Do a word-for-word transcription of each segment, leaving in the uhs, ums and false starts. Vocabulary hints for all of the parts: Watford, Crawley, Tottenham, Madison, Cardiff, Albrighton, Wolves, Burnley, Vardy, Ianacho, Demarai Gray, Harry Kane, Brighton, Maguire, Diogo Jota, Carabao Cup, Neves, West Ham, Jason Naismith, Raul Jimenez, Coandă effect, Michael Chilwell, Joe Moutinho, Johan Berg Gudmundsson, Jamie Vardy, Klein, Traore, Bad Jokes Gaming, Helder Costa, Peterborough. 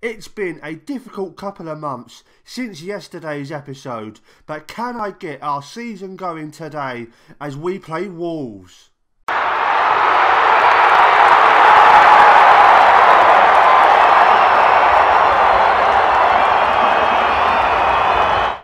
It's been a difficult couple of months since yesterday's episode, but can I get our season going today as we play Wolves?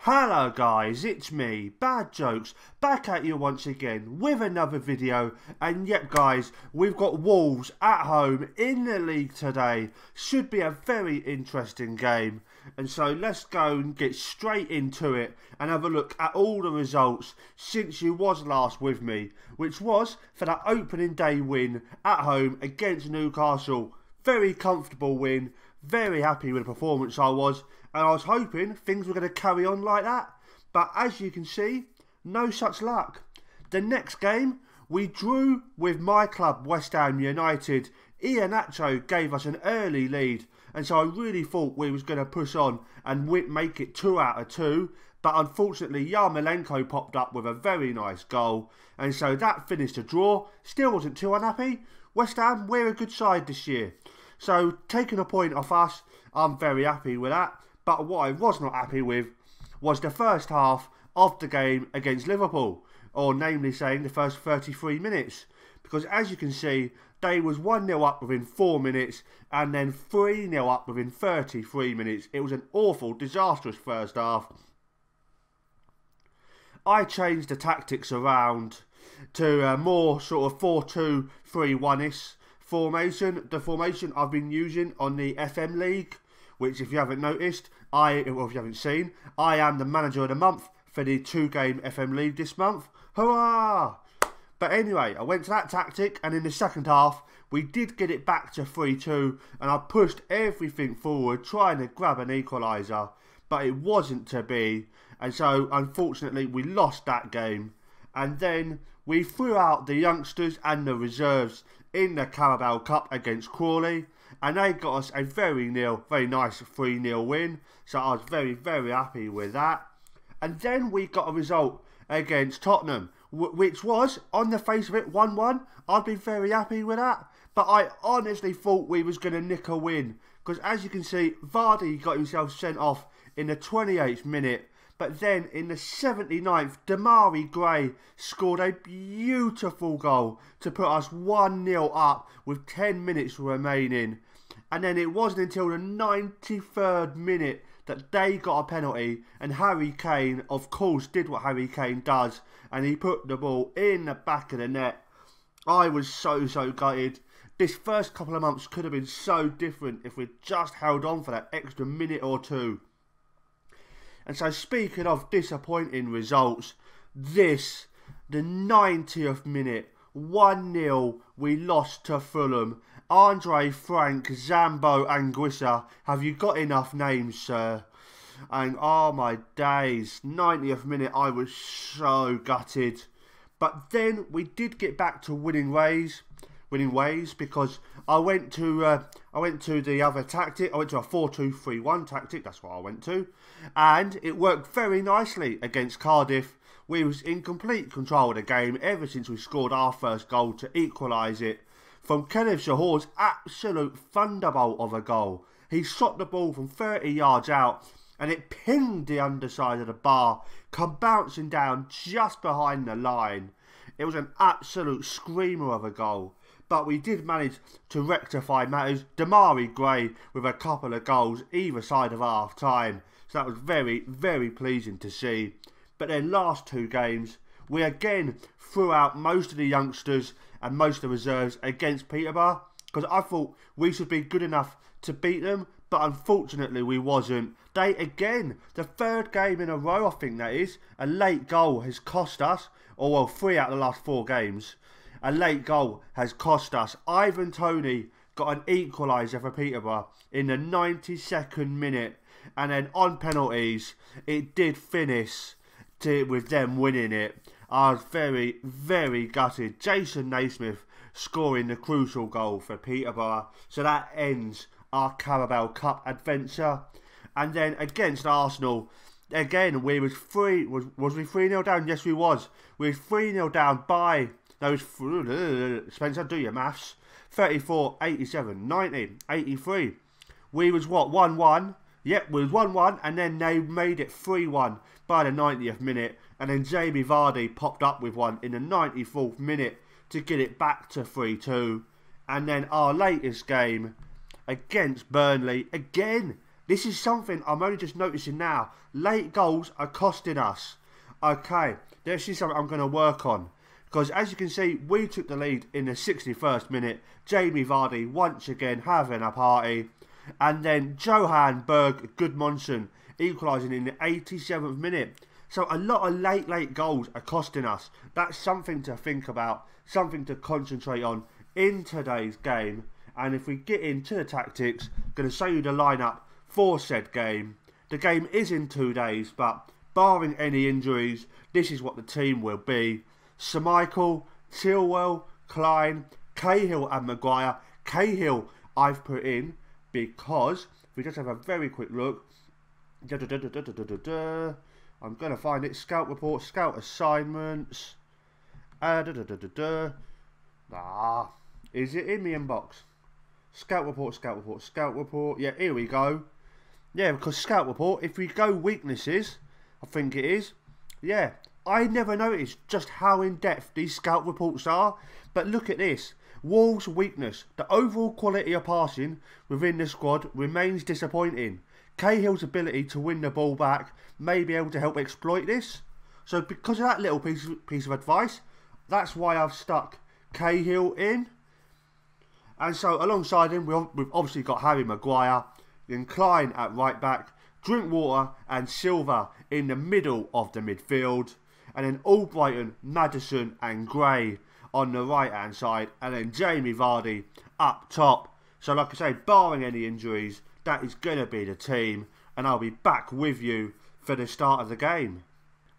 Hello guys, it's me, Bad Jokes, back at you once again with another video. And yep guys, we've got Wolves at home in the league today. Should be a very interesting game. And so let's go and get straight into it and have a look at all the results since you was last with me, which was for that opening day win at home against Newcastle. Very comfortable win, very happy with the performance I was. And I was hoping things were going to carry on like that. But as you can see, no such luck. The next game, we drew with my club, West Ham United. Ianacho gave us an early lead. And so I really thought we was going to push on and make it two out of two. But unfortunately, Yarmolenko popped up with a very nice goal. And so that finished a draw. Still wasn't too unhappy. West Ham, we're a good side this year. So taking a point off us, I'm very happy with that. But what I was not happy with was the first half of the game against Liverpool, or namely saying the first thirty-three minutes. Because as you can see, they was one nil up within four minutes and then three nil up within thirty-three minutes. It was an awful, disastrous first half. I changed the tactics around to a more sort of four two three one-ish formation. The formation I've been using on the F M League, which if you haven't noticed, I, or if you haven't seen, I am the manager of the month for the two-game F M League this month. Hurrah! But anyway, I went to that tactic, and in the second half, we did get it back to three two, and I pushed everything forward, trying to grab an equaliser, but it wasn't to be, and so, unfortunately, we lost that game. And then, we threw out the youngsters and the reserves in the Carabao Cup against Crawley, and they got us a very nil, very nice three nil win. So I was very, very happy with that. And then we got a result against Tottenham, which was, on the face of it, one one. I'd be very happy with that. But I honestly thought we was going to nick a win. Because as you can see, Vardy got himself sent off in the twenty-eighth minute. But then in the seventy-ninth, Demarai Gray scored a beautiful goal to put us one nil up with ten minutes remaining. And then it wasn't until the ninety-third minute that they got a penalty, and Harry Kane, of course, did what Harry Kane does, and he put the ball in the back of the net. I was so, so gutted. This first couple of months could have been so different if we'd just held on for that extra minute or two. And so, speaking of disappointing results, this, the ninetieth minute, one nil, we lost to Fulham. Andre Frank Zambo Anguissa, have you got enough names, sir? And oh my days, ninetieth minute, I was so gutted. But then we did get back to winning ways, winning ways, because I went to uh, I went to the other tactic. I went to a four two three one tactic. That's what I went to, and it worked very nicely against Cardiff. We was in complete control of the game ever since we scored our first goal to equalise it from Kenneth Shahor's absolute thunderbolt of a goal. He shot the ball from thirty yards out, and it pinged the underside of the bar, come bouncing down just behind the line. It was an absolute screamer of a goal. But we did manage to rectify matters. Demarai Gray with a couple of goals either side of half time. So that was very, very pleasing to see. But then last two games, we again threw out most of the youngsters and most of the reserves against Peterborough. Because I thought we should be good enough to beat them. But unfortunately we wasn't. They again, the third game in a row I think that is, a late goal has cost us. Or well, three out of the last four games. A late goal has cost us. Ivan Toni got an equaliser for Peterborough in the ninety-second minute. And then on penalties, it did finish to, with them winning it. I was very, very gutted. Jason Naismith scoring the crucial goal for Peterborough. So that ends our Carabao Cup adventure. And then against Arsenal, again, we was three, was, was we three nil down? Yes, we was. We was three nil down by... No, Spencer, do your maths. thirty-four, eighty-seven, ninety, eighty-three. we was what, one one? Yep, we was one one, and then they made it three one by the ninetieth minute, and then Jamie Vardy popped up with one in the ninety-fourth minute to get it back to three two. And then our latest game against Burnley, again, this is something I'm only just noticing now. Late goals are costing us. Okay, this is something I'm going to work on. Because as you can see, we took the lead in the sixty-first minute. Jamie Vardy once again having a party. And then Johan Berg Gudmundsson equalising in the eighty-seventh minute. So a lot of late, late goals are costing us. That's something to think about, something to concentrate on in today's game. And if we get into the tactics, going to show you the lineup for said game. The game is in two days, but barring any injuries, this is what the team will be. Sir Michael, Chilwell, Klein, Cahill and Maguire. Cahill I've put in because, if we just have a very quick look, da, da, da, da, da, da, da, da, I'm going to find it, scout report, scout assignments, uh, da, da, da, da, da. Ah, is it in the inbox? Scout report, scout report, scout report, yeah, here we go. Yeah, because scout report, if we go weaknesses, I think it is, yeah. I never noticed just how in-depth these scout reports are, but look at this. Wolves' weakness, the overall quality of passing within the squad remains disappointing. Cahill's ability to win the ball back may be able to help exploit this. So because of that little piece of, piece of advice, that's why I've stuck Cahill in. And so alongside him, we've obviously got Harry Maguire, then Klein at right back, Drinkwater and Silva in the middle of the midfield. And then Albrighton, Madison and Gray on the right-hand side. And then Jamie Vardy up top. So like I say, barring any injuries, that is going to be the team. And I'll be back with you for the start of the game.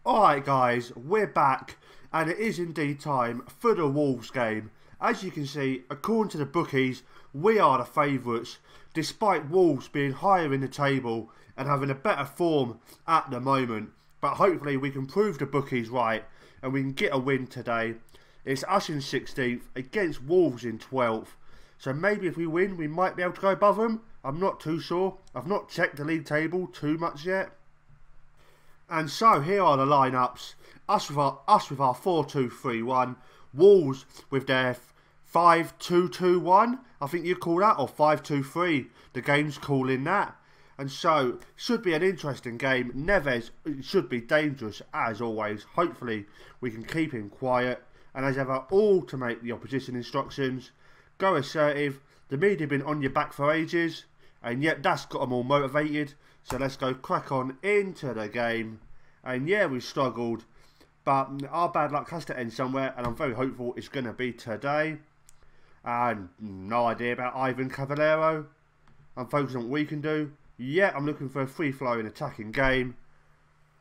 Alright guys, we're back. And it is indeed time for the Wolves game. As you can see, according to the bookies, we are the favourites. Despite Wolves being higher in the table and having a better form at the moment. But hopefully we can prove the bookies right and we can get a win today. It's us in sixteenth against Wolves in twelfth. So maybe if we win, we might be able to go above them. I'm not too sure. I've not checked the league table too much yet. And so here are the lineups. Us with our us with our four two three one. Wolves with their five two two one. I think you call that, or five two three. The game's calling that. And so, should be an interesting game. Neves should be dangerous, as always. Hopefully, we can keep him quiet. And as ever, automate the opposition instructions. Go assertive. The media have been on your back for ages. And yet, that's got them all motivated. So, let's go crack on into the game. And yeah, we struggled. But our bad luck has to end somewhere. And I'm very hopeful it's going to be today. And no idea about Ivan Cavallero. I'm focused on what we can do. Yeah, I'm looking for a free-flowing attacking game.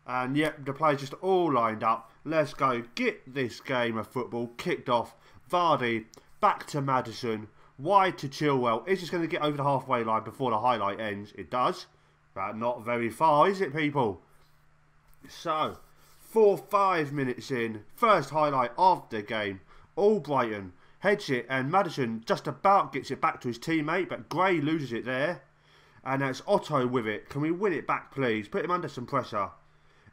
And yep, yeah, the players just all lined up. Let's go get this game of football kicked off. Vardy, back to Madison, wide to Chilwell. Is this going to get over the halfway line before the highlight ends? It does. But not very far, is it, people? So, four, five minutes in. First highlight of the game. Albrighton heads it, and Madison just about gets it back to his teammate, but Gray loses it there. And that's Otto with it. Can we win it back, please? Put him under some pressure.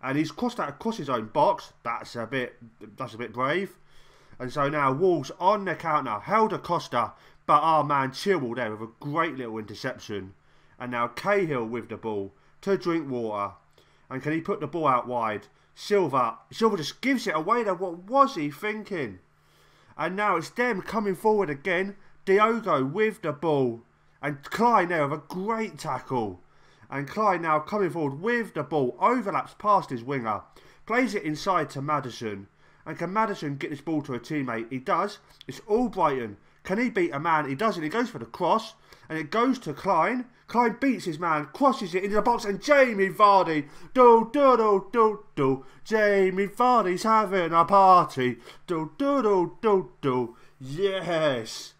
And he's crossed that across his own box. That's a bit that's a bit brave. And so now Wolves on the counter. Helder Costa. But our man Chilwell there with a great little interception. And now Cahill with the ball to Drinkwater. And can he put the ball out wide? Silva. Silva just gives it away there. What was he thinking? And now it's them coming forward again. Diogo with the ball. And Klein there with a great tackle. And Klein now coming forward with the ball. Overlaps past his winger. Plays it inside to Madison. And can Madison get this ball to a teammate? He does. It's Albrighton. Can he beat a man? He doesn't. He goes for the cross. And it goes to Klein. Klein beats his man. Crosses it into the box. And Jamie Vardy. Do do do do do. Jamie Vardy's having a party. Do do do do do. Yes.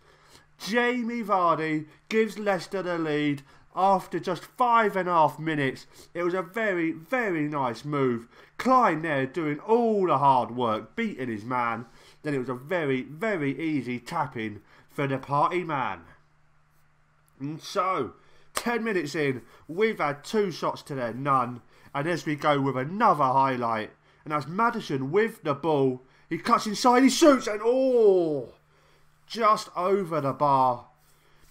Jamie Vardy gives Leicester the lead after just five and a half minutes. It was a very, very nice move. Klein there doing all the hard work, beating his man. Then it was a very, very easy tap-in for the party man. And so, ten minutes in, we've had two shots to their none. And as we go with another highlight, and that's Madison with the ball. He cuts inside, he shoots, and oh, just over the bar.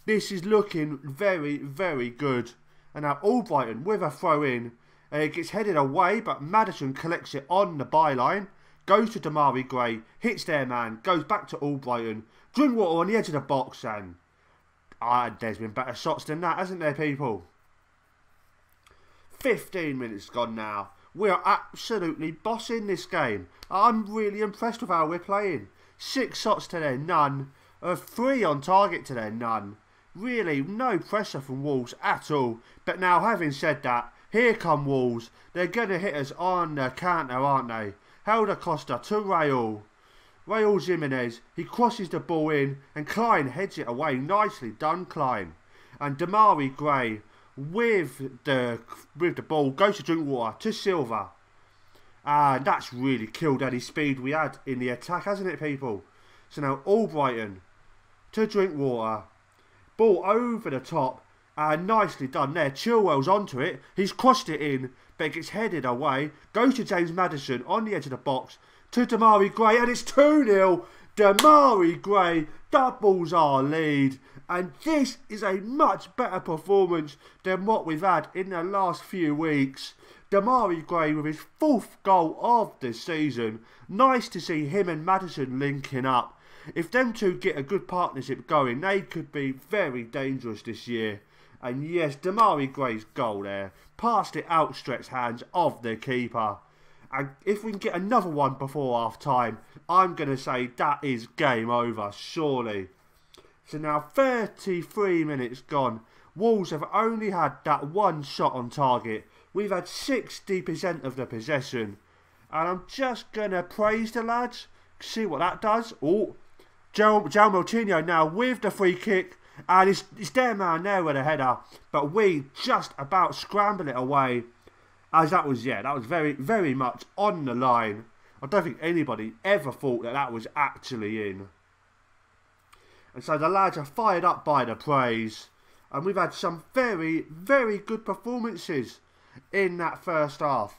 This is looking very, very good. And now Albrighton with a throw in. Uh, it gets headed away, but Madison collects it on the byline. Goes to Demarai Gray, hits their man, goes back to Albrighton. Drinkwater on the edge of the box, and ah, there's been better shots than that, hasn't there, people? fifteen minutes gone now. We are absolutely bossing this game. I'm really impressed with how we're playing. Six shots to their none. Uh, three on target to their none. Really, no pressure from Wolves at all. But now, having said that, here come Wolves. They're going to hit us on the counter, aren't they? Helder Costa to Raul. Raul Jimenez. He crosses the ball in and Klein heads it away. Nicely done, Klein. And Demarai Gray with the with the ball goes to Drinkwater to Silva, and that's really killed any speed we had in the attack, hasn't it, people? So now Albrighton to Drinkwater, ball over the top, and nicely done there. Chilwell's onto it, he's crossed it in, but it gets headed away, goes to James Madison on the edge of the box to Demarai Gray, and it's two nil. Demarai Gray doubles our lead. And this is a much better performance than what we've had in the last few weeks. Demarai Gray with his fourth goal of the season. Nice to see him and Madison linking up. If them two get a good partnership going, they could be very dangerous this year. And yes, Demarai Gray's goal there, past the outstretched hands of the keeper. And if we can get another one before half time, I'm going to say that is game over, surely. So now thirty-three minutes gone. Wolves have only had that one shot on target. We've had sixty percent of the possession. And I'm just going to praise the lads. See what that does. Oh, Joe Moutinho now with the free kick. And it's, it's their man there with a header. But we just about scramble it away. As that was, yeah, that was very, very much on the line. I don't think anybody ever thought that that was actually in. And so the lads are fired up by the praise. And we've had some very, very good performances in that first half.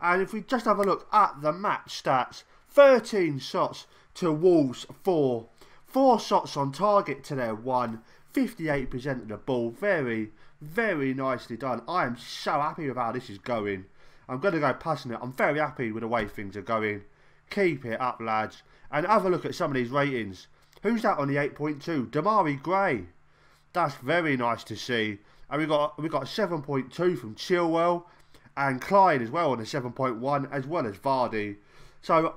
And if we just have a look at the match stats. thirteen shots to Wolves, four. Four shots on target to their one. fifty-eight percent of the ball. Very, very nicely done. I am so happy with how this is going. I'm going to go passing it. I'm very happy with the way things are going. Keep it up, lads. And have a look at some of these ratings. Who's that on the eight point two? Demarai Gray. That's very nice to see. And we got we got seven point two from Chilwell and Klein as well on the seven point one, as well as Vardy. So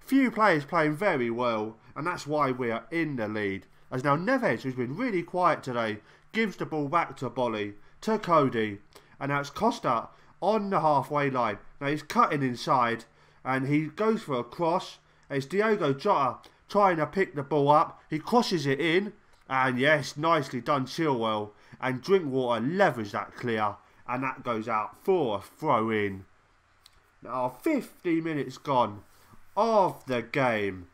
few players playing very well, and that's why we are in the lead. As now Neves, who's been really quiet today, gives the ball back to Bolly to Cody, and now it's Costa on the halfway line. Now he's cutting inside, and he goes for a cross. It's Diogo Jota trying to pick the ball up. He crosses it in. And yes, nicely done, Chilwell. And Drinkwater levers that clear. And that goes out for a throw-in. Now, fifty minutes gone of the game.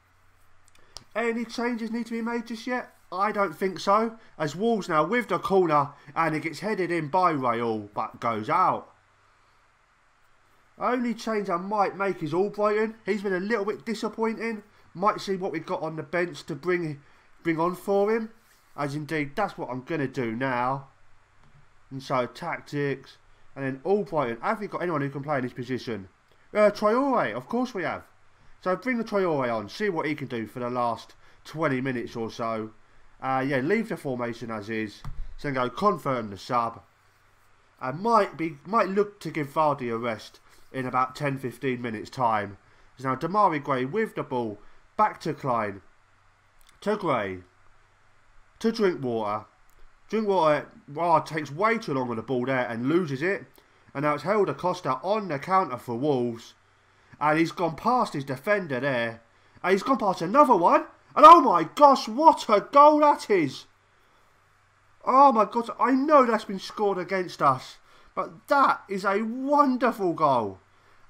Any changes need to be made just yet? I don't think so. As Wolves now with the corner. And it gets headed in by Raul, but goes out. Only change I might make is Albrighton. He's been a little bit disappointing. Might see what we've got on the bench to bring bring on for him. As indeed, that's what I'm going to do now. And so, tactics. And then Albrighton. Have we got anyone who can play in this position? Uh, Traore, of course we have. So, bring the Traore on. See what he can do for the last twenty minutes or so. Uh, yeah, leave the formation as is. So, then go confirm the sub. And might, be, might look to give Vardy a rest in about ten to fifteen minutes time. So, now Demarai Gray with the ball. Back to Klein, to Gray, to Drinkwater. Drinkwater oh, takes way too long on the ball there and loses it. And now it's Helder Costa on the counter for Wolves. And he's gone past his defender there. And he's gone past another one. And oh my gosh, what a goal that is. Oh my God, I know that's been scored against us. But that is a wonderful goal.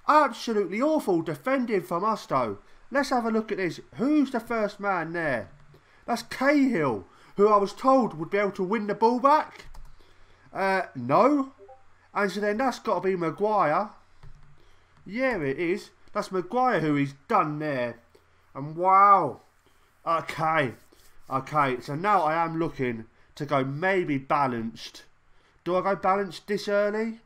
Absolutely awful defending from us though. Let's have a look at this. Who's the first man there? That's Cahill, who I was told would be able to win the ball back. Uh, no. And so then that's got to be Maguire. Yeah, it is. That's Maguire who he's done there. And wow. Okay. Okay, so now I am looking to go maybe balanced. Do I go balanced this early?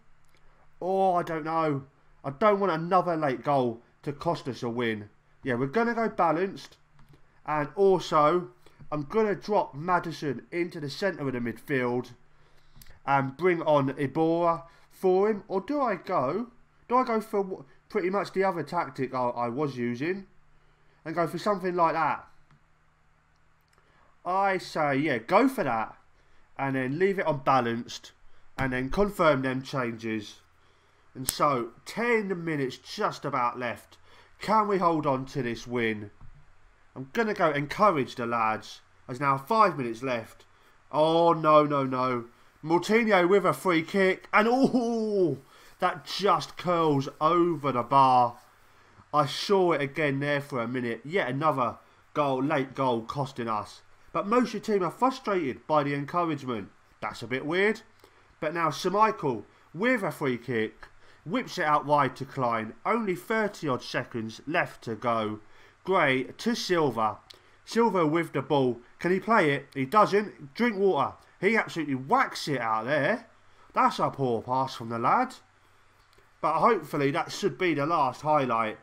Oh, I don't know. I don't want another late goal to cost us a win. Yeah, we're going to go balanced. And also, I'm going to drop Madison into the centre of the midfield and bring on Ibora for him. Or do I go? Do I go for pretty much the other tactic I, I was using and go for something like that? I say, yeah, go for that. And then leave it on balanced. And then confirm them changes. And so, ten minutes just about left. Can we hold on to this win? I'm going to go encourage the lads. There's now five minutes left. Oh, no, no, no. Moutinho with a free kick. And, oh, that just curls over the bar. I saw it again there for a minute. Yet another goal, late goal costing us. But most of the team are frustrated by the encouragement. That's a bit weird. But now Sir Michael with a free kick. Whips it out wide to Klein. Only thirty odd seconds left to go. Gray to Silva. Silva with the ball. Can he play it? He doesn't. Drinkwater. He absolutely whacks it out there. That's a poor pass from the lad. But hopefully that should be the last highlight.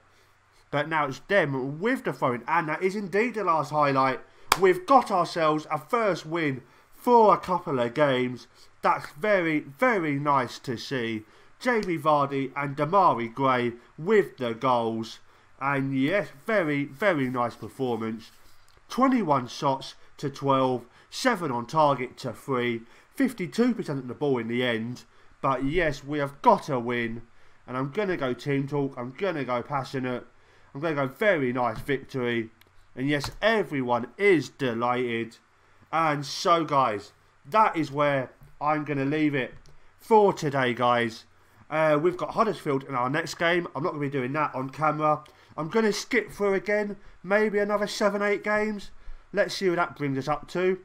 But now it's them with the throw in. And that is indeed the last highlight. We've got ourselves a first win for a couple of games. That's very, very nice to see. Jamie Vardy and Demarai Gray with the goals. And yes, very, very nice performance. twenty-one shots to twelve. seven on target to three. fifty-two percent of the ball in the end. But yes, we have got a win. And I'm going to go team talk. I'm going to go passionate. I'm going to go very nice victory. And yes, everyone is delighted. And so, guys, that is where I'm going to leave it for today, guys. Uh, we've got Huddersfield in our next game. I'm not going to be doing that on camera. I'm going to skip through again. Maybe another seven, eight games. Let's see what that brings us up to.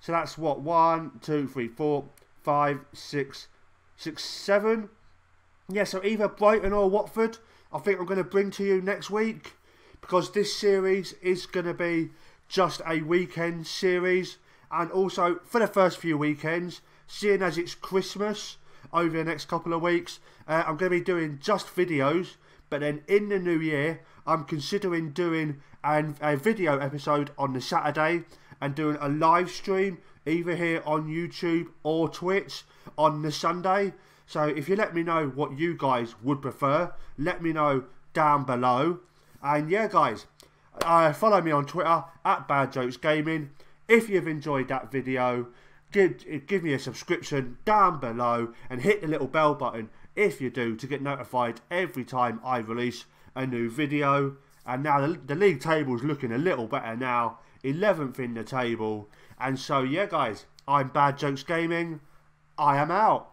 So that's what? One, two, three, four, five, six, six, seven. Yeah, so either Brighton or Watford, I think I'm going to bring to you next week. Because this series is going to be just a weekend series. And also, for the first few weekends, seeing as it's Christmas over the next couple of weeks, uh, I'm going to be doing just videos, but then in the new year I'm considering doing an, a video episode on the Saturday and doing a live stream either here on YouTube or Twitch on the Sunday. So if you let me know what you guys would prefer, let me know down below. And yeah, guys, uh, follow me on Twitter at Bad Jokes Gaming. If you've enjoyed that video, Give, give me a subscription down below and hit the little bell button if you do to get notified every time I release a new video. And now the, the league table's looking a little better now. eleventh in the table. And so, yeah, guys, I'm Bad Jokes Gaming. I am out.